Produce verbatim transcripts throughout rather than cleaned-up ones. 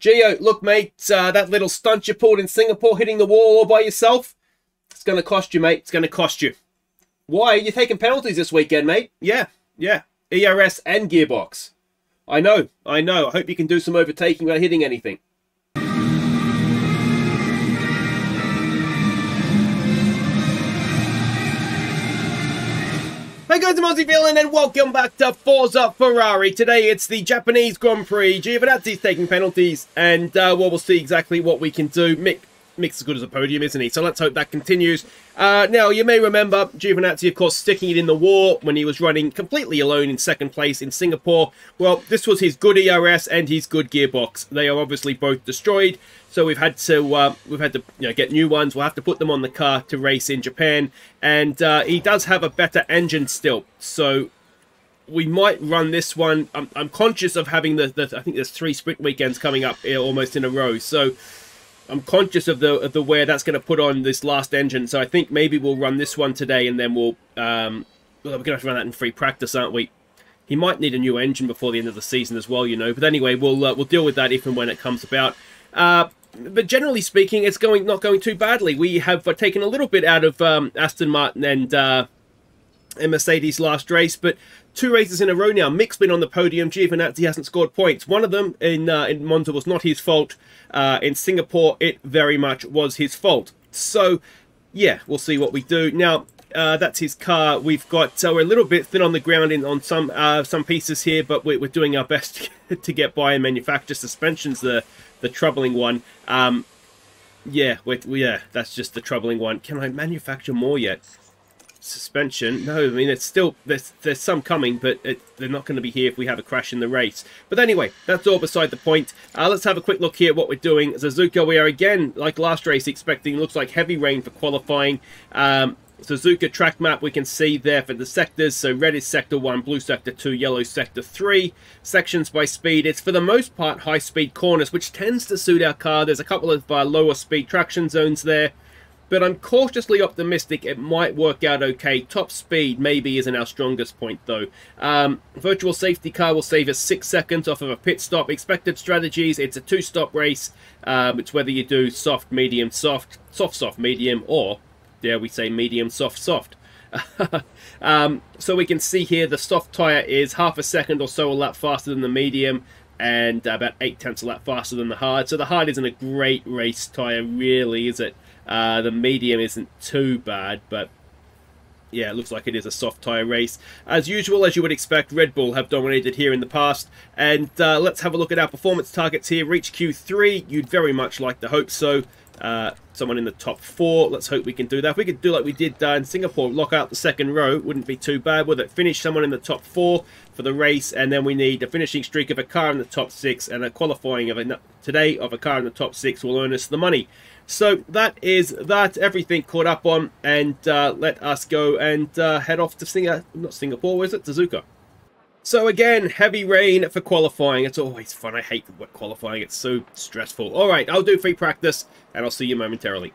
Gio, look, mate, uh, that little stunt you pulled in Singapore, hitting the wall all by yourself, it's going to cost you, mate. It's going to cost you. Why? You're taking penalties this weekend, mate. Yeah, yeah. E R S and Gearbox. I know, I know. I hope you can do some overtaking without hitting anything. Hey guys, I'm Aussie Villain and welcome back to Forza Ferrari. Today it's the Japanese Grand Prix. Giovinazzi's taking penalties and uh, well, we'll see exactly what we can do. Mick, Mick's as good as a podium, isn't he? So let's hope that continues. Uh, now, you may remember Giovinazzi, of course, sticking it in the wall when he was running completely alone in second place in Singapore. Well, this was his good E R S and his good Gearbox. They are obviously both destroyed. So we've had to uh, we've had to you know, get new ones. We'll have to put them on the car to race in Japan. And uh, he does have a better engine still. So we might run this one. I'm, I'm conscious of having the, the... I think there's three sprint weekends coming up here almost in a row. So I'm conscious of the of the wear that's going to put on this last engine. So I think maybe we'll run this one today and then we'll... Um, well, we're going to have to run that in free practice, aren't we? He might need a new engine before the end of the season as well, you know. But anyway, we'll, uh, we'll deal with that if and when it comes about. Uh... But generally speaking, it's going not going too badly. We have uh, taken a little bit out of um, Aston Martin and, uh, and Mercedes last race, but two races in a row now. Mick's been on the podium. Giovinazzi hasn't scored points. One of them in, uh, in Monza was not his fault. Uh, in Singapore, it very much was his fault. So, yeah, we'll see what we do. Now, uh, that's his car. We've got uh, we're a little bit thin on the ground in on some uh, some pieces here, but we're, we're doing our best to get by and manufacture suspensions there. The troubling one. Um, yeah, we, yeah, that's just the troubling one. Can I manufacture more yet? Suspension. No, I mean, it's still, there's, there's some coming, but it, they're not going to be here if we have a crash in the race. But anyway, that's all beside the point. Uh, let's have a quick look here at what we're doing. Suzuka, we are again, like last race, expecting, looks like heavy rain for qualifying. Um, Suzuka track map we can see there for the sectors. So red is sector one, blue sector two, yellow sector three. Sections by speed, it's for the most part high speed corners, which tends to suit our car. There's a couple of uh, lower speed traction zones there, but I'm cautiously optimistic it might work out okay. Top speed maybe isn't our strongest point though. Um, virtual safety car will save us six seconds off of a pit stop. Expected strategies, it's a two stop race. Um, it's whether you do soft, medium, soft, soft, soft, medium, or dare we say medium, soft, soft. um, so we can see here the soft tyre is half a second or so a lap faster than the medium and about eight tenths a lap faster than the hard. So the hard isn't a great race tyre really, is it? Uh, the medium isn't too bad, but yeah, it looks like it is a soft tyre race. As usual, as you would expect, Red Bull have dominated here in the past. And uh, let's have a look at our performance targets here. Reach Q three, you'd very much like to hope so. Uh, someone in the top four. Let's hope we can do that. If we could do like we did uh, in Singapore, lock out the second row, wouldn't be too bad, would it? Finish someone in the top four for the race, and then we need a finishing streak of a car in the top six, and a qualifying of a, today of a car in the top six will earn us the money. So that is that. Everything caught up on, and uh, let us go and uh, head off to Singapore. Not Singapore, is it? Suzuka. So again, heavy rain for qualifying. It's always fun. I hate qualifying. It's so stressful. All right, I'll do free practice, and I'll see you momentarily.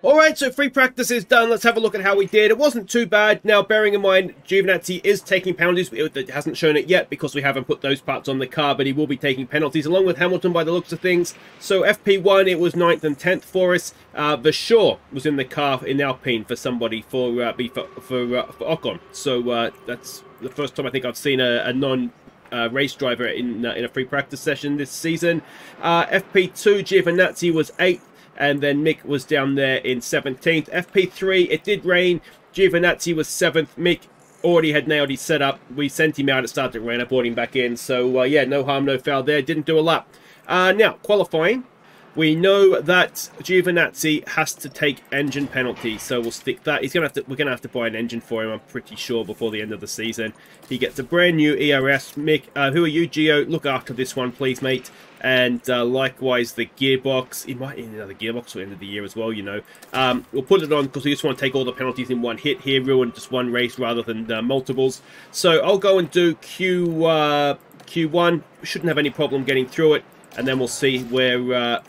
All right, so free practice is done. Let's have a look at how we did. It wasn't too bad. Now, bearing in mind, Giovinazzi is taking penalties. It hasn't shown it yet because we haven't put those parts on the car, but he will be taking penalties, along with Hamilton by the looks of things. So F P one, it was ninth and tenth for us. Uh, Vacher was in the car in Alpine for somebody, for uh, for, for, uh, for Ocon. So uh, that's the first time I think I've seen a, a non uh, race driver in uh, in a free practice session this season. Uh, F P two, Giovinazzi was eighth, and then Mick was down there in seventeenth. F P three, it did rain. Giovinazzi was seventh. Mick already had nailed his setup. We sent him out. It started to rain. I brought him back in. So, uh, yeah, no harm, no foul there. Didn't do a lap. Uh, now, qualifying. We know that Giovinazzi has to take engine penalties, so we'll stick that. He's gonna have to. We're gonna have to buy an engine for him, I'm pretty sure, before the end of the season. He gets a brand new E R S. Mick, uh, who are you, Gio? Look after this one, please, mate. And uh, likewise, the gearbox. He might need another gearbox at the end of the year as well, you know. Um, we'll put it on because we just want to take all the penalties in one hit here, ruin just one race rather than uh, multiples. So I'll go and do Q uh, Q one. Shouldn't have any problem getting through it, and then we'll see where. Uh,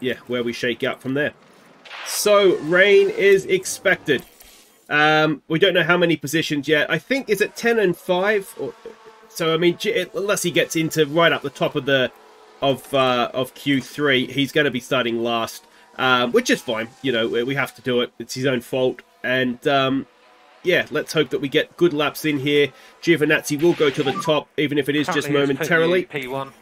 Yeah, where we shake out from there. So rain is expected. Um, we don't know how many positions yet. I think is it ten and five. Or, so I mean, unless he gets into right up the top of the of uh, of Q three, he's going to be starting last, um, which is fine. You know, we have to do it. It's his own fault. And um, yeah, let's hope that we get good laps in here. Giovinazzi will go to the top, even if it is just momentarily. P one.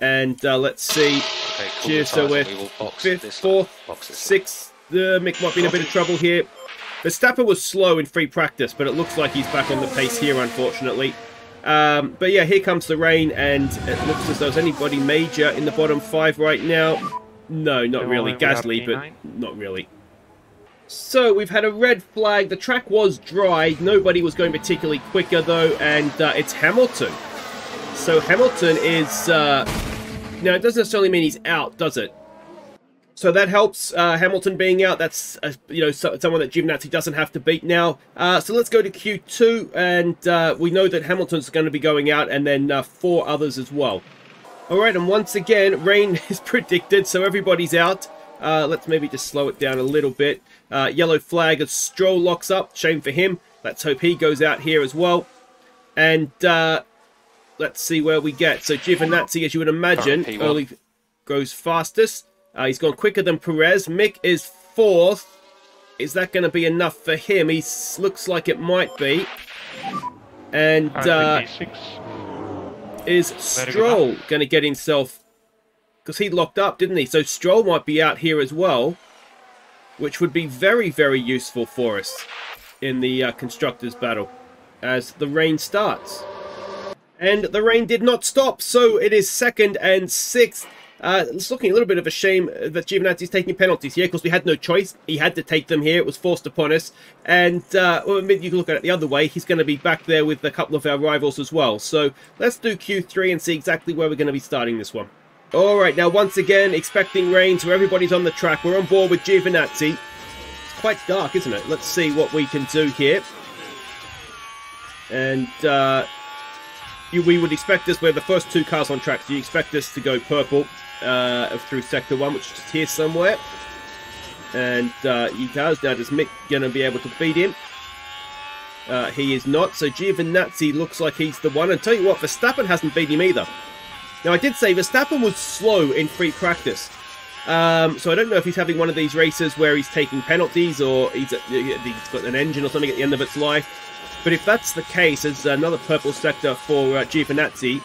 And uh, let's see. Okay, cool. So we're fifth, fourth, sixth. Uh, Mick might be in a bit of trouble here. Verstappen was slow in free practice, but it looks like he's back on the pace here, unfortunately. Um, but yeah, here comes the rain, and it looks as though there's anybody major in the bottom five right now. No, not really. Gasly, but not really. So we've had a red flag. The track was dry. Nobody was going particularly quicker, though, and uh, it's Hamilton. So Hamilton is... Uh... Now, it doesn't necessarily mean he's out, does it? So that helps, uh, Hamilton being out. That's, uh, you know, so, someone that Giovinazzi doesn't have to beat now. Uh, so let's go to Q two, and uh, we know that Hamilton's going to be going out, and then uh, four others as well. All right, and once again, rain is predicted, so everybody's out. Uh, let's maybe just slow it down a little bit. Uh, yellow flag as Stroll locks up. Shame for him. Let's hope he goes out here as well. And uh, let's see where we get. So Giovinazzi, as you would imagine, early goes fastest. Uh, he's gone quicker than Perez. Mick is fourth. Is that going to be enough for him? He looks like it might be. And uh, is Stroll going to get himself... Because he locked up, didn't he? So Stroll might be out here as well, which would be very, very useful for us in the uh, Constructors' Battle as the rain starts. And the rain did not stop, so it is second and sixth. Uh, it's looking a little bit of a shame that Giovinazzi's taking penalties here, because we had no choice. He had to take them here. It was forced upon us. And uh, well, you can look at it the other way. He's going to be back there with a couple of our rivals as well. So let's do Q three and see exactly where we're going to be starting this one. All right, now once again, expecting rain, so everybody's on the track. We're on board with Giovinazzi. It's quite dark, isn't it? Let's see what we can do here. And... Uh, You, we would expect this, we're the first two cars on track, so you expect this to go purple uh, through sector one, which is here somewhere. And uh, he does. Now, is Mick going to be able to beat him? Uh, he is not. So Giovinazzi looks like he's the one. And tell you what, Verstappen hasn't beat him either. Now, I did say Verstappen was slow in free practice. Um, so I don't know if he's having one of these races where he's taking penalties or he's, he's got an engine or something at the end of its life. But if that's the case, there's another purple sector for uh, Giovinazzi.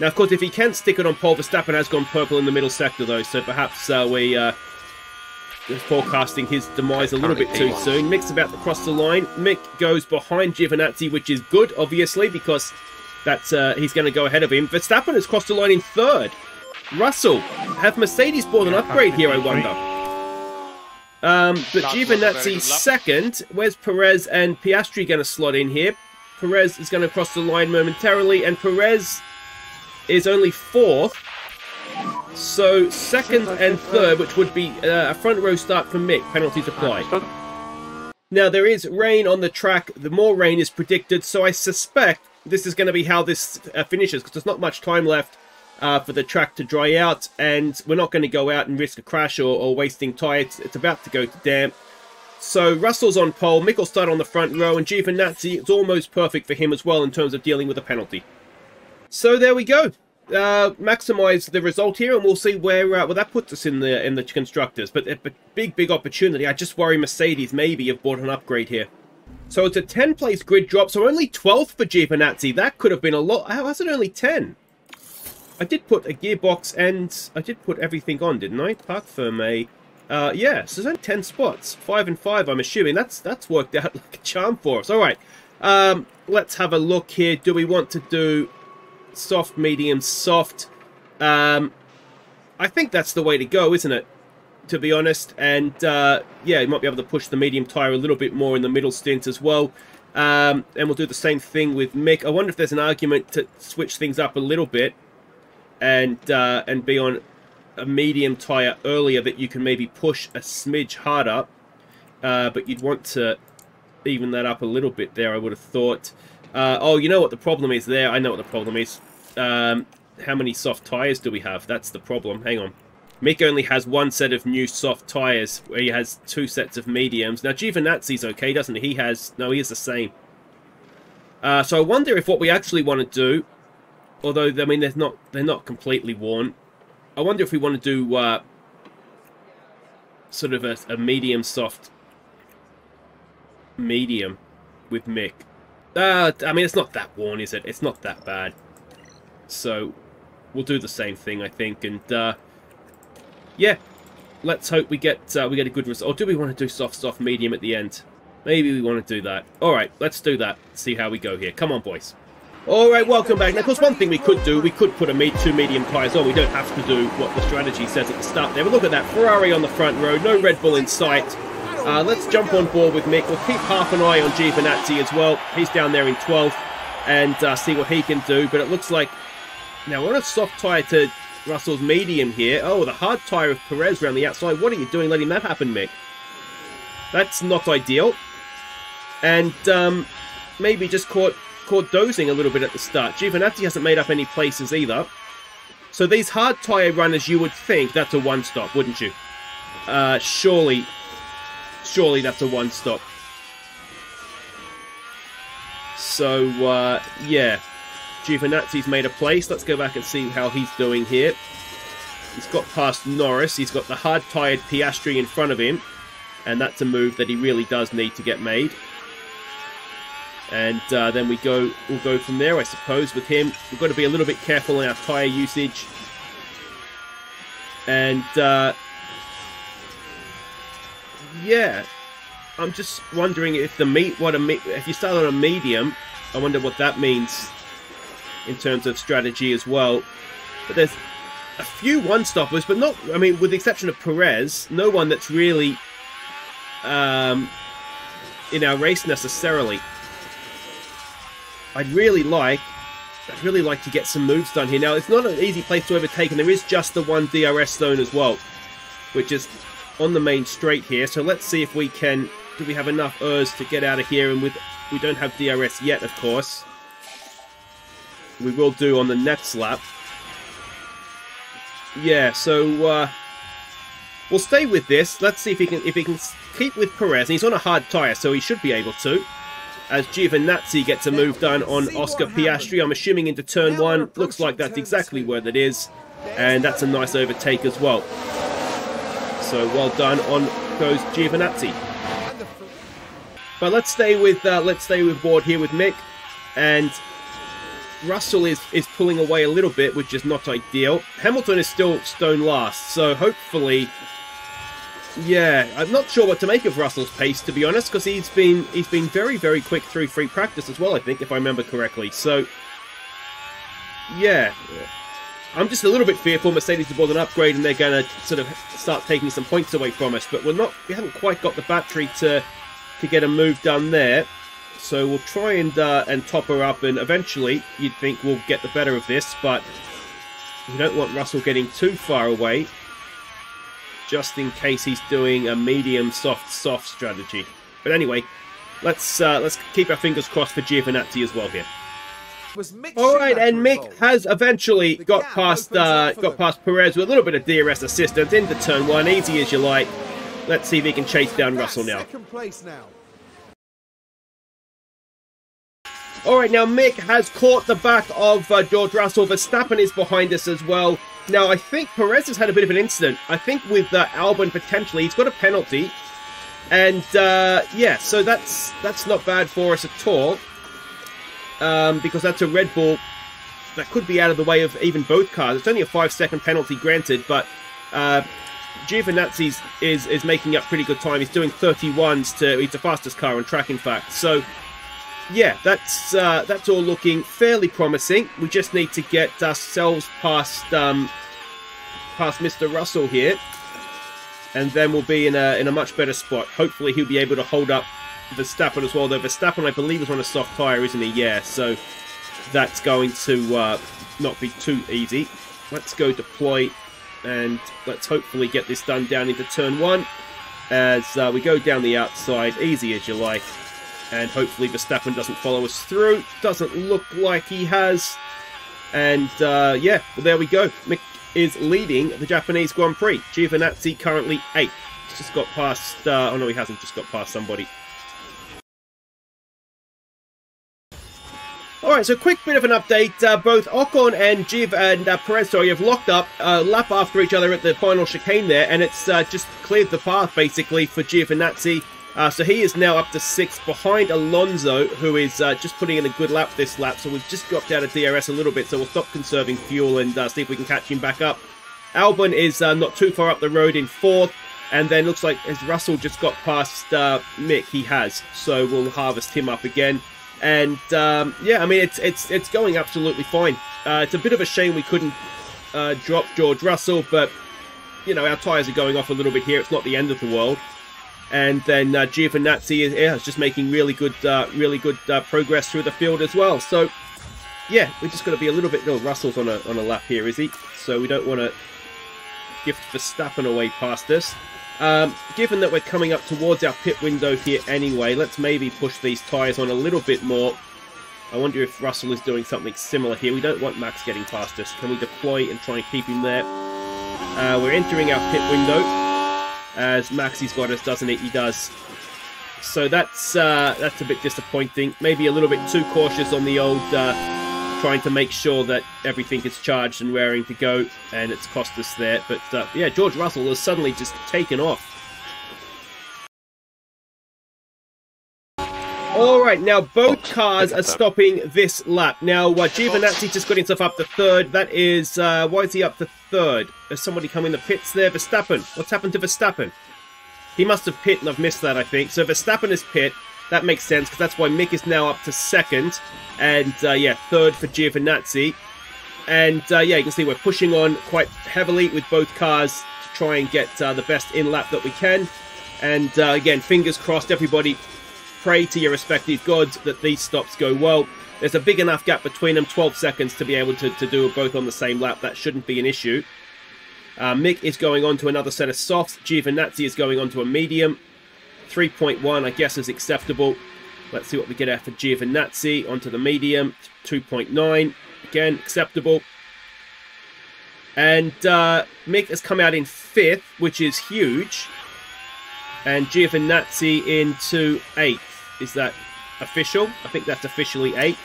Now, of course, if he can stick it on pole, Verstappen has gone purple in the middle sector, though, so perhaps uh, we uh, are forecasting his demise a little bit too soon. Mick's about to cross the line. Mick goes behind Giovinazzi, which is good, obviously, because that's uh, he's going to go ahead of him. Verstappen has crossed the line in third. Russell, have Mercedes bought an upgrade here, I wonder? Um, but Giovinazzi second. Where's Perez and Piastri going to slot in here? Perez is going to cross the line momentarily, and Perez is only fourth. So second and third, which would be uh, a front row start for Mick. Penalties applied. Now, there is rain on the track. The more rain is predicted, so I suspect this is going to be how this uh, finishes, because there's not much time left Uh, for the track to dry out, and we're not going to go out and risk a crash or, or wasting tyres. It's, it's about to go to damp. So Russell's on pole, Mick will start on the front row, and Giovinazzi, it's almost perfect for him as well in terms of dealing with a penalty. So there we go. Uh, maximise the result here, and we'll see where uh, well that puts us in the in the constructors. But a big, big opportunity. I just worry Mercedes maybe have bought an upgrade here. So it's a ten place grid drop, so only twelfth for Giovinazzi. That could have been a lot. How is it only ten? I did put a gearbox and I did put everything on, didn't I? Parc Fermé. Uh, yeah, so there's only ten spots. Five and five, I'm assuming. That's that's worked out like a charm for us. All right, um, let's have a look here. Do we want to do soft, medium, soft? Um, I think that's the way to go, isn't it? To be honest. And uh, yeah, you might be able to push the medium tyre a little bit more in the middle stint as well. Um, and we'll do the same thing with Mick. I wonder if there's an argument to switch things up a little bit. And uh, and be on a medium tyre earlier that you can maybe push a smidge harder. Uh, but you'd want to even that up a little bit there, I would have thought. Uh, oh, you know what the problem is there? I know what the problem is. Um, how many soft tyres do we have? That's the problem. Hang on. Mick only has one set of new soft tyres. He has two sets of mediums. Now, Giovinazzi's okay, doesn't he? He has... No, he is the same. Uh, so I wonder if what we actually want to do... Although, I mean, they're not, they're not completely worn. I wonder if we want to do uh, sort of a, a medium soft medium with Mick. Uh, I mean, it's not that worn, is it? It's not that bad. So we'll do the same thing, I think. And uh, yeah, let's hope we get uh, we get a good result. Or do we want to do soft, soft, medium at the end? Maybe we want to do that. All right, let's do that. See how we go here. Come on, boys. All right, welcome back. Now, of course, one thing we could do, we could put a me two medium tyres on. We don't have to do what the strategy says at the start there. But look at that. Ferrari on the front row. No Red Bull in sight. Uh, let's jump on board with Mick. We'll keep half an eye on Giovinazzi as well. He's down there in twelfth, and uh, see what he can do. But it looks like... Now, we're on a soft tyre to Russell's medium here. Oh, the hard tyre of Perez around the outside. What are you doing letting that happen, Mick? That's not ideal. And um, maybe just caught... caught dozing a little bit at the start. Giovinazzi hasn't made up any places either. So these hard tyre runners, you would think that's a one-stop, wouldn't you? Uh, surely, surely that's a one-stop. So, uh, yeah. Giovinazzi's made a place. Let's go back and see how he's doing here. He's got past Norris. He's got the hard-tired Piastri in front of him. And that's a move that he really does need to get made. And uh, then we go, we'll go from there, I suppose, with him. We've got to be a little bit careful in our tyre usage. And, uh, yeah, I'm just wondering if the meat, what a me if you start on a medium, I wonder what that means in terms of strategy as well. But there's a few one-stoppers, but not, I mean, with the exception of Perez, no one that's really um, in our race necessarily. I'd really like, I'd really like to get some moves done here. Now, it's not an easy place to overtake, and there is just the one D R S zone as well, which is on the main straight here. So let's see if we can, do we have enough E R S to get out of here? And with, we don't have D R S yet, of course. We will do on the next lap. Yeah, so uh, we'll stay with this. Let's see if he can, if he can keep with Perez. And he's on a hard tyre, so he should be able to. As Giovinazzi gets a move done on Oscar Piastri, I'm assuming into turn one. Looks like that's exactly where that is. And that's a nice overtake as well. So well done. On goes Giovinazzi. But let's stay with uh, let's stay with board here with Mick. And Russell is is pulling away a little bit, which is not ideal. Hamilton is still stone last, so hopefully. Yeah, I'm not sure what to make of Russell's pace, to be honest, because he's been he's been very, very quick through free practice as well, I think, if I remember correctly. So, yeah, I'm just a little bit fearful Mercedes have bought an upgrade and they're going to sort of start taking some points away from us. But we're not, we haven't quite got the battery to to get a move done there. So we'll try and uh, and top her up, and eventually you'd think we'll get the better of this, but we don't want Russell getting too far away. Just in case he's doing a medium, soft, soft strategy. But anyway, let's uh, let's keep our fingers crossed for Giovinazzi as well here. All right, and Mick has eventually got past uh, got past Perez with a little bit of D R S assistance into turn one, easy as you like. Let's see if he can chase down Russell now. All right, now Mick has caught the back of uh, George Russell. Verstappen is behind us as well. Now, I think Perez has had a bit of an incident. I think with uh, Albon, potentially, he's got a penalty. And, uh, yeah, so that's that's not bad for us at all. Um, because that's a Red Bull that could be out of the way of even both cars. It's only a five-second penalty, granted, but uh, Giovinazzi is, is making up pretty good time. He's doing thirty-ones to... He's the fastest car on track, in fact. So... Yeah, that's uh, that's all looking fairly promising. We just need to get ourselves past um, past Mister Russell here, and then we'll be in a in a much better spot. Hopefully, he'll be able to hold up Verstappen as well. Though Verstappen, I believe, is on a soft tyre, isn't he? Yeah, so that's going to uh, not be too easy. Let's go deploy, and let's hopefully get this done down into turn one as uh, we go down the outside, easy as you like. And hopefully Verstappen doesn't follow us through. Doesn't look like he has. And, uh, yeah, well, there we go. Mick is leading the Japanese Grand Prix. Giovinazzi currently eighth. Just got past... Uh, oh, no, he hasn't. Just got past somebody. All right, so quick bit of an update. Uh, both Ocon and Giovinazzi and uh, Perez, sorry, have locked up uh, lap after each other at the final chicane there, and it's uh, just cleared the path, basically, for Giovinazzi. Uh, so he is now up to sixth behind Alonso, who is uh, just putting in a good lap this lap. So we've just dropped out of D R S a little bit, so we'll stop conserving fuel and uh, see if we can catch him back up. Albon is uh, not too far up the road in fourth. And then looks like as Russell just got past uh, Mick, he has. So we'll harvest him up again. And um, yeah, I mean, it's it's it's going absolutely fine. Uh, it's a bit of a shame we couldn't uh, drop George Russell, but, you know, our tyres are going off a little bit here. It's not the end of the world. And then uh, Giovinazzi is, yeah, is just making really good uh, really good uh, progress through the field as well. So, yeah, we're just going to be a little bit... No, Russell's on a, on a lap here, is he? So we don't want to gift Verstappen away past this. Um, given that we're coming up towards our pit window here anyway, let's maybe push these tyres on a little bit more. I wonder if Russell is doing something similar here. We don't want Max getting past us. Can we deploy and try and keep him there? Uh, we're entering our pit window. As Maxi's got us, doesn't it? He does. So that's uh, that's a bit disappointing. Maybe a little bit too cautious on the old... Uh, trying to make sure that everything is charged and raring to go, and it's cost us there. But uh, yeah, George Russell has suddenly just taken off. All right, now both cars are stopping this lap. Now, uh, Giovinazzi just got himself up to third. That is, uh, why is he up to third? Has somebody come in the pits there? Verstappen. What's happened to Verstappen? He must have pit, and I've missed that, I think. So Verstappen is pit. That makes sense, because that's why Mick is now up to second. And, uh, yeah, third for Giovinazzi. And, uh, yeah, you can see we're pushing on quite heavily with both cars to try and get uh, the best in-lap that we can. And, uh, again, fingers crossed, everybody, pray to your respective gods that these stops go well. There's a big enough gap between them, twelve seconds, to be able to, to do both on the same lap. That shouldn't be an issue. Uh, Mick is going on to another set of softs. Giovinazzi is going on to a medium. three point one, I guess, is acceptable. Let's see what we get out for Giovinazzi. Onto the medium. two point nine. Again, acceptable. And uh, Mick has come out in fifth, which is huge. And Giovinazzi into eighth. Is that official? I think that's officially eighth.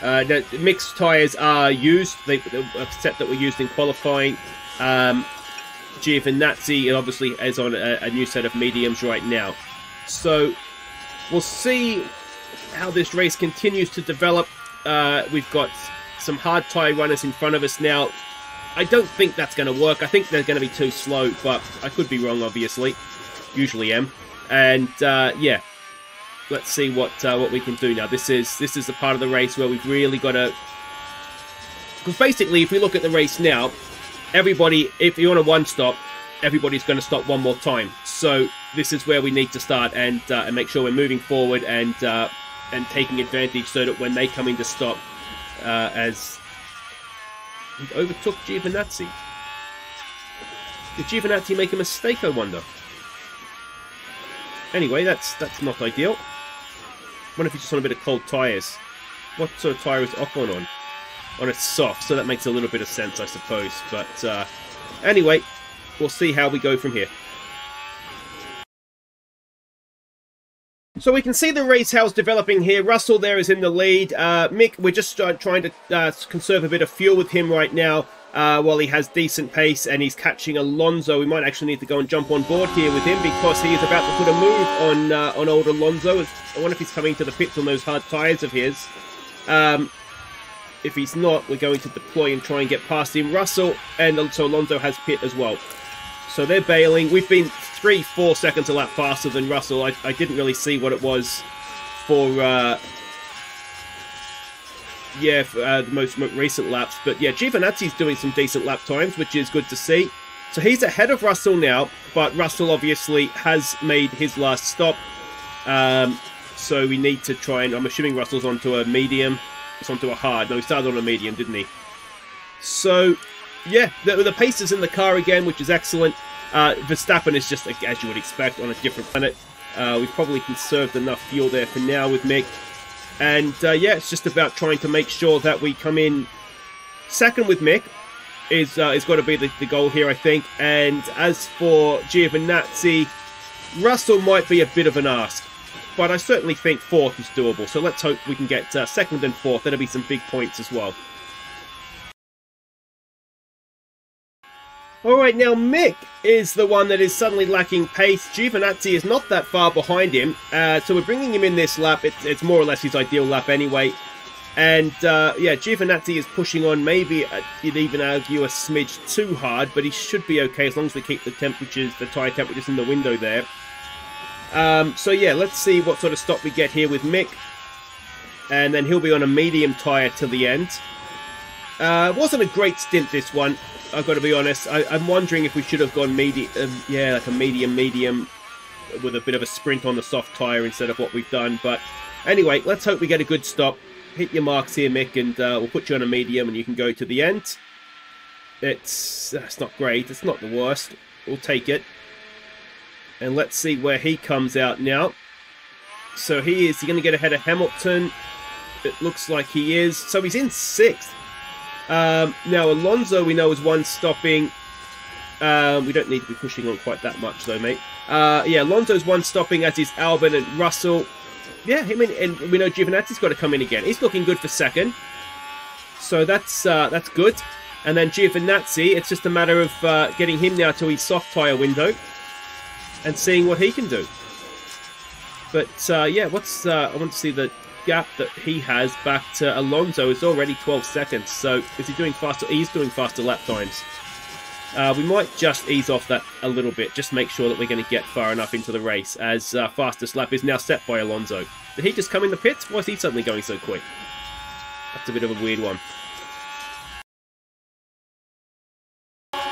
Uh, now, Mick's tyres are used. They, the set that were used in qualifying. Um... Giovinazzi obviously is on a, a new set of mediums right now. So we'll see how this race continues to develop. Uh, we've got some hard tyre runners in front of us now. I don't think that's going to work. I think they're going to be too slow, but I could be wrong, obviously. Usually am. And uh, yeah, let's see what uh, what we can do now. This is, this is the part of the race where we've really got to... Because basically, if we look at the race now... Everybody, if you're on a one-stop, everybody's going to stop one more time. So this is where we need to start and, uh, and make sure we're moving forward and uh, and taking advantage so that when they come in to stop, uh, as he overtook Giovinazzi. Did Giovinazzi make a mistake, I wonder? Anyway, that's that's not ideal. I wonder if he's just on a bit of cold tyres. What sort of tyre is Ocon on? On its soft, so that makes a little bit of sense, I suppose. But uh, anyway, we'll see how we go from here. So we can see the race house developing here. Russell there is in the lead. Uh, Mick, we're just uh, trying to uh, conserve a bit of fuel with him right now uh, while he has decent pace and he's catching Alonso. We might actually need to go and jump on board here with him because he is about to put a move on, uh, on old Alonso. I wonder if he's coming to the pits on those hard tyres of his. Um... If he's not, we're going to deploy and try and get past him. Russell and also Alonso has pit as well. So they're bailing. We've been three, four seconds a lap faster than Russell. I, I didn't really see what it was for, uh, yeah, for, uh, the most recent laps. But yeah, Giovinazzi's doing some decent lap times, which is good to see. So he's ahead of Russell now, but Russell obviously has made his last stop. Um, so we need to try and... I'm assuming Russell's onto a medium... onto a hard. No, he started on a medium, didn't he? So, yeah, the, the pace is in the car again, which is excellent. Uh, Verstappen is just, as you would expect, on a different planet. Uh, we've probably conserved enough fuel there for now with Mick. And, uh, yeah, it's just about trying to make sure that we come in second with Mick. Is, uh, is got to be the, the goal here, I think. And as for Giovinazzi, Russell might be a bit of an ask. but I certainly think fourth is doable. So let's hope we can get uh, second and fourth. That'll be some big points as well. All right, now Mick is the one that is suddenly lacking pace. Giovinazzi is not that far behind him, uh, so we're bringing him in this lap. It's, it's more or less his ideal lap anyway. And, uh, yeah, Giovinazzi is pushing on. Maybe uh, you'd even argue a smidge too hard, but he should be okay as long as we keep the temperatures, the tyre temperatures in the window there. Um, so, yeah, let's see what sort of stop we get here with Mick. And then he'll be on a medium tyre till the end. Uh, wasn't a great stint, this one. I've got to be honest. I, I'm wondering if we should have gone medium, um, yeah, like a medium, medium, with a bit of a sprint on the soft tyre instead of what we've done. But anyway, let's hope we get a good stop. Hit your marks here, Mick, and uh, we'll put you on a medium, and you can go to the end. It's that's not great. It's not the worst. We'll take it. And let's see where he comes out now. So he is. He's going to get ahead of Hamilton. It looks like he is. So he's in sixth. Um, now, Alonso, we know, is one stopping. Um, we don't need to be pushing on quite that much, though, mate. Uh, yeah, Alonso's one stopping, as is Albon and Russell. Yeah, I mean, and we know Giovinazzi's got to come in again. He's looking good for second. So that's uh, that's good. And then Giovinazzi, it's just a matter of uh, getting him now to his soft tyre window and seeing what he can do. But, uh, yeah, what's uh, I want to see the gap that he has back to Alonso. It's already twelve seconds. So is he doing faster? He's doing faster lap times. Uh, we might just ease off that a little bit, just make sure that we're going to get far enough into the race, as uh, fastest lap is now set by Alonso. Did he just come in the pits? Why is he suddenly going so quick? That's a bit of a weird one.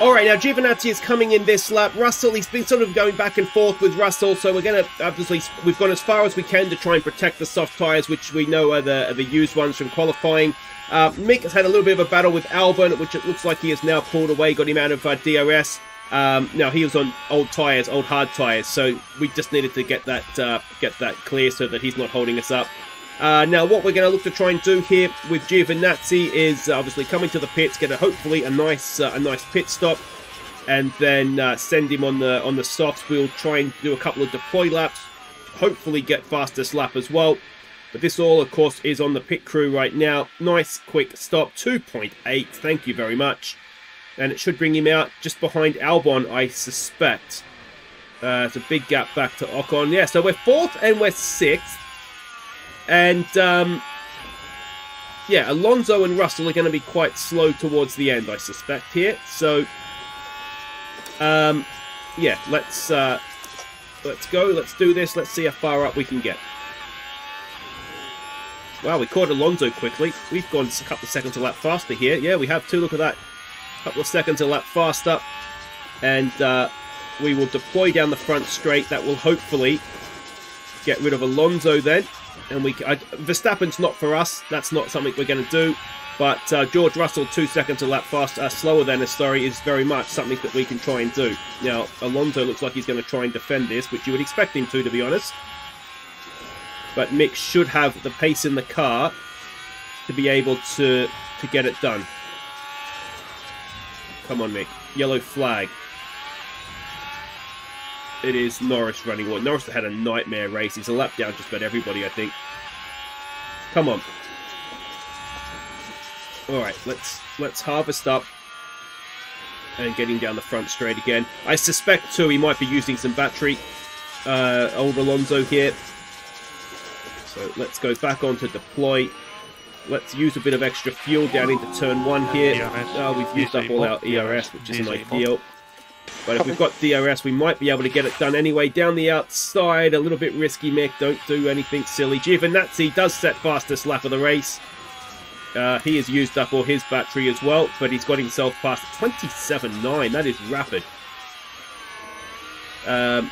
Alright, now Giovinazzi is coming in this lap. Russell, he's been sort of going back and forth with Russell, so we're going to, obviously, we've gone as far as we can to try and protect the soft tyres, which we know are the, are the used ones from qualifying. Uh, Mick has had a little bit of a battle with Albon, which it looks like he has now pulled away, got him out of uh, D R S. Um, now, he was on old tyres, old hard tyres, so we just needed to get that uh, get that clear so that he's not holding us up. Uh, now, what we're going to look to try and do here with Giovinazzi is uh, obviously coming to the pits, get a, hopefully a nice uh, a nice pit stop, and then uh, send him on the, on the softs. We'll try and do a couple of deploy laps, hopefully get fastest lap as well. But this all, of course, is on the pit crew right now. Nice, quick stop. two point eight. Thank you very much. And it should bring him out just behind Albon, I suspect. Uh, it's a big gap back to Ocon. Yeah, so we're fourth and we're sixth. And, um, yeah, Alonso and Russell are going to be quite slow towards the end, I suspect, here. So, um, yeah, let's, uh, let's go. Let's do this. Let's see how far up we can get. Wow, we caught Alonso quickly. We've gone a couple of seconds a lap faster here. Yeah, we have too. Look at that. A couple of seconds a lap faster. And uh, we will deploy down the front straight. That will hopefully get rid of Alonso then. And we I, Verstappen's not for us. That's not something we're going to do. But uh, George Russell, two seconds a lap faster, uh, slower than us, sorry, is very much something that we can try and do. Now, Alonso looks like he's going to try and defend this, which you would expect him to, to be honest. But Mick should have the pace in the car to be able to, to get it done. Come on, Mick. Yellow flag. It is Norris running away. Norris had a nightmare race. He's a lap down just about everybody, I think. Come on. Alright, let's let's harvest up. And getting down the front straight again. I suspect, too, he might be using some battery. Uh, old Alonso here. So let's go back on to deploy. Let's use a bit of extra fuel down into turn one here. Uh, we've used up all our E R S, which isn't ideal. But if we've got D R S, we might be able to get it done anyway. Down the outside, a little bit risky, Mick. Don't do anything silly. Giovinazzi does set fastest lap of the race. Uh, he has used up all his battery as well, but he's got himself past twenty-seven nine. That is rapid. Um,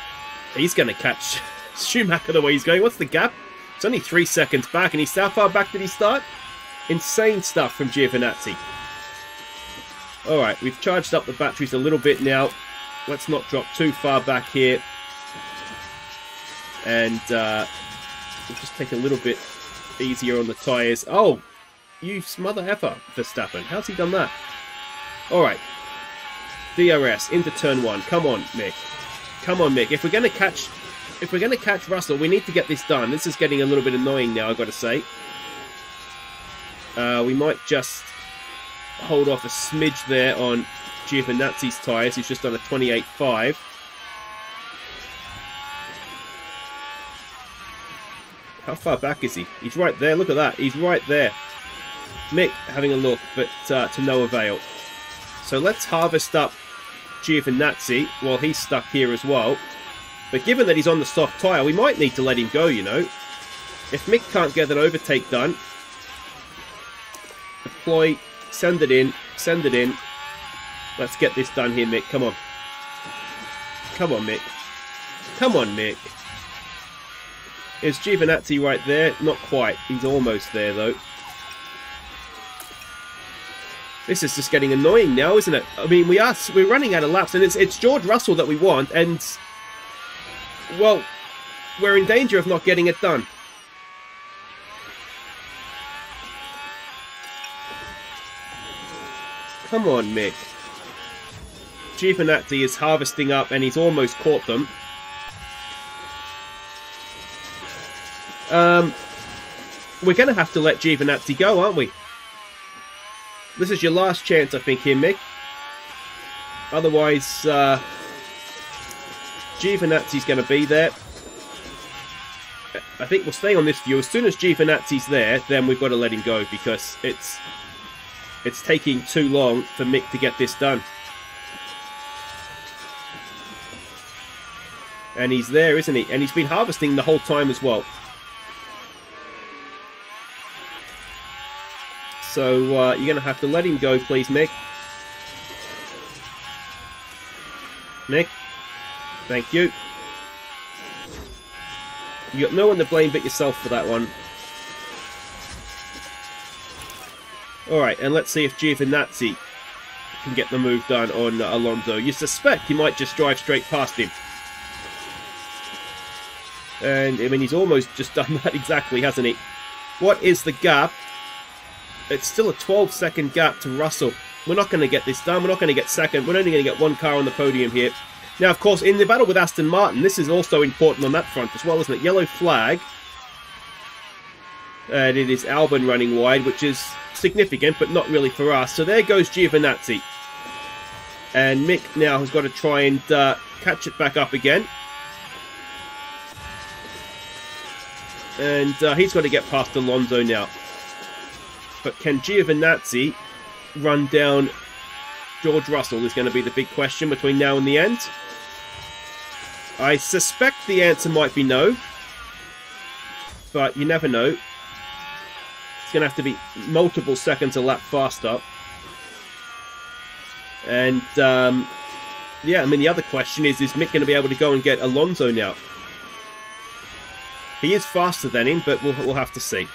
he's going to catch Schumacher the way he's going. What's the gap? It's only three seconds back, and he's how far back did he start? Insane stuff from Giovinazzi. Alright, we've charged up the batteries a little bit now. Let's not drop too far back here. And uh, we'll just take a little bit easier on the tyres. Oh, you smother effer, Verstappen. How's he done that? Alright. D R S into turn one. Come on, Mick. Come on, Mick. If we're going to catch if we're going to catch Russell, we need to get this done. This is getting a little bit annoying now, I've got to say. Uh, we might just hold off a smidge there on Giovinazzi's tyres. He's just done a twenty-eight point five. How far back is he? He's right there. Look at that. He's right there. Mick having a look, but uh, to no avail. So let's harvest up Giovinazzi while he's stuck here as well. But given that he's on the soft tyre, we might need to let him go, you know. If Mick can't get that overtake done, deploy, send it in, send it in. Let's get this done here, Mick. Come on. Come on, Mick. Come on, Mick. Is Giovinazzi right there? Not quite. He's almost there, though. This is just getting annoying now, isn't it? I mean, we are, we're running out of laps, and it's, it's George Russell that we want, and, well, we're in danger of not getting it done. Come on, Mick. Giovinazzi is harvesting up, and he's almost caught them. Um, we're going to have to let Giovinazzi go, aren't we? This is your last chance, I think, here, Mick. Otherwise, uh, Giovinazzi's going to be there. I think we'll stay on this view. As soon as Giovinazzi's there, then we've got to let him go, because it's it's taking too long for Mick to get this done. And he's there, isn't he? And he's been harvesting the whole time as well. So uh, you're going to have to let him go, please, Mick. Mick, thank you. You got no one to blame but yourself for that one. All right, and let's see if Giovinazzi can get the move done on uh, Alonso. You suspect he might just drive straight past him. And, I mean, he's almost just done that exactly, hasn't he? What is the gap? It's still a twelve second gap to Russell. We're not going to get this done. We're not going to get second. We're only going to get one car on the podium here. Now, of course, in the battle with Aston Martin, this is also important on that front as well, isn't it? Yellow flag. And it is Albon running wide, which is significant, but not really for us. So there goes Giovinazzi. And Mick now has got to try and uh, catch it back up again. And uh, he's got to get past Alonso now. But can Giovinazzi run down George Russell is going to be the big question between now and the end. I suspect the answer might be no. But you never know. It's going to have to be multiple seconds a lap faster. And, um, yeah, I mean, the other question is, is Mick going to be able to go and get Alonso now? He is faster than him, but we'll, we'll have to see.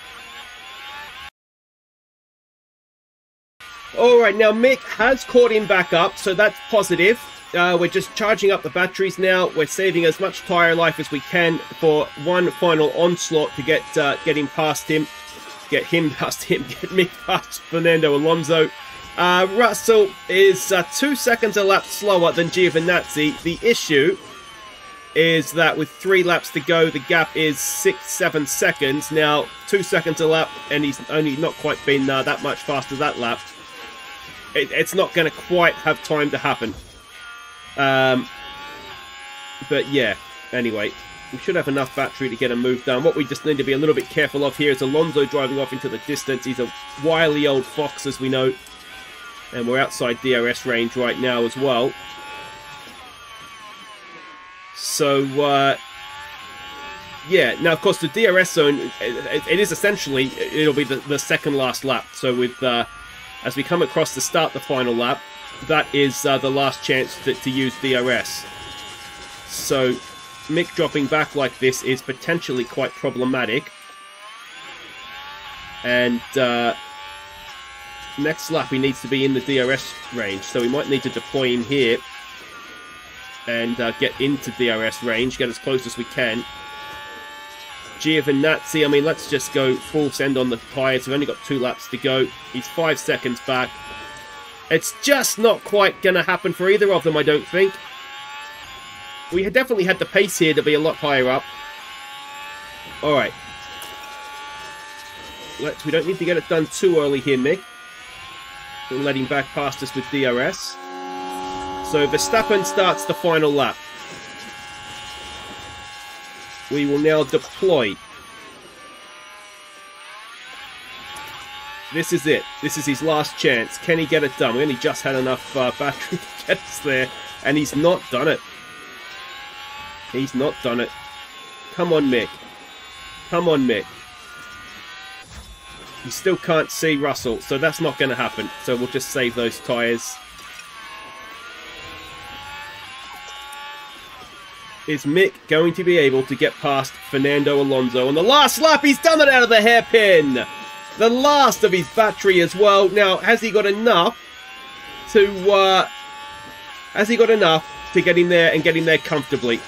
Alright, now Mick has caught him back up, so that's positive. Uh, we're just charging up the batteries now. We're saving as much tyre life as we can for one final onslaught to get uh, get him past him. Get him past him. Get Mick past Fernando Alonso. Uh, Russell is uh, two seconds a lap slower than Giovinazzi. The issue is that with three laps to go, the gap is six, seven seconds. Now, two seconds a lap, and he's only not quite been uh, that much faster that lap. It, it's not going to quite have time to happen. Um, but yeah, anyway, we should have enough battery to get a move done. What we just need to be a little bit careful of here is Alonso driving off into the distance. He's a wily old fox, as we know. And we're outside D R S range right now as well. So, uh, yeah. Now, of course, the D R S zone, it, it, it is essentially, it'll be the, the second last lap. So with... Uh, As we come across to start the final lap, that is uh, the last chance to, to use D R S. So Mick dropping back like this is potentially quite problematic. And uh, next lap he needs to be in the D R S range, so we might need to deploy him here and uh, get into D R S range, get as close as we can. Giovinazzi, I mean, let's just go full send on the tyres. We've only got two laps to go. He's five seconds back. It's just not quite going to happen for either of them, I don't think. We had definitely had the pace here to be a lot higher up. All right. Let's, we don't need to get it done too early here, Mick. We'll let him back past us with D R S. So Verstappen starts the final lap. We will now deploy. This is it. This is his last chance. Can he get it done? We only just had enough uh, battery to get us there, and he's not done it. He's not done it. Come on, Mick. Come on, Mick. You still can't see Russell, so that's not going to happen. So we'll just save those tyres. Is Mick going to be able to get past Fernando Alonso on the last lap? He's done it out of the hairpin! The last of his battery as well. Now, has he got enough to, uh, has he got enough to get in there and get in there comfortably?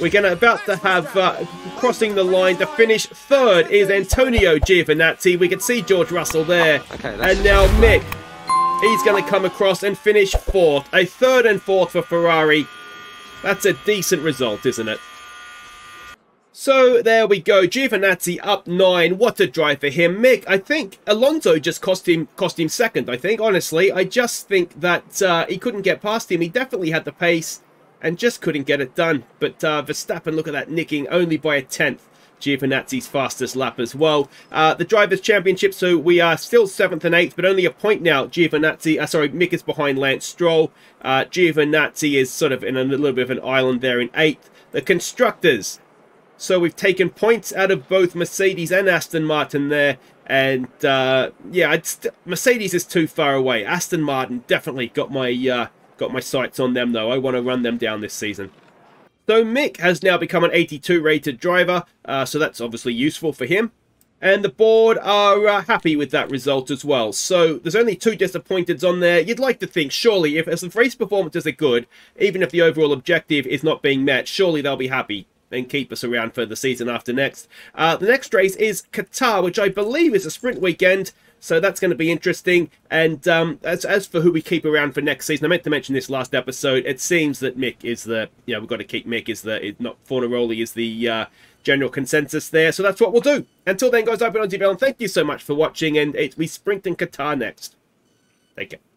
We're gonna about to have, uh, crossing the line to finish third is Antonio Giovinazzi. We can see George Russell there. Okay, that's and now Mick, he's gonna come across and finish fourth. A third and fourth for Ferrari. That's a decent result, isn't it? So there we go. Giovinazzi up nine. What a drive for him. Mick, I think Alonso just cost him cost him second, I think. Honestly, I just think that uh, he couldn't get past him. He definitely had the pace and just couldn't get it done. But uh, Verstappen, look at that, nicking only by a tenth. Giovinazzi's fastest lap as well. Uh, the Drivers' Championship, so we are still seventh and eighth, but only a point now. Giovinazzi, uh, sorry, Mick is behind Lance Stroll. Uh, Giovinazzi is sort of in a little bit of an island there in eighth. The Constructors. So we've taken points out of both Mercedes and Aston Martin there. And, uh, yeah, I'd st Mercedes is too far away. Aston Martin definitely got my, uh, got my sights on them, though. I want to run them down this season. So Mick has now become an eighty-two rated driver. Uh, so that's obviously useful for him. And the board are uh, happy with that result as well. So there's only two disappointeds on there. You'd like to think, surely, if as the race performances are good, even if the overall objective is not being met, surely they'll be happy and keep us around for the season after next. Uh, the next race is Qatar, which I believe is a sprint weekend, so that's going to be interesting. And um, as, as for who we keep around for next season, I meant to mention this last episode, it seems that Mick is the, you know, we've got to keep Mick, is the, is not Fornaroli is the uh, general consensus there, so that's what we'll do. Until then, guys, I've been Aussie Villain, thank you so much for watching, and it, we sprint in Qatar next. Take care.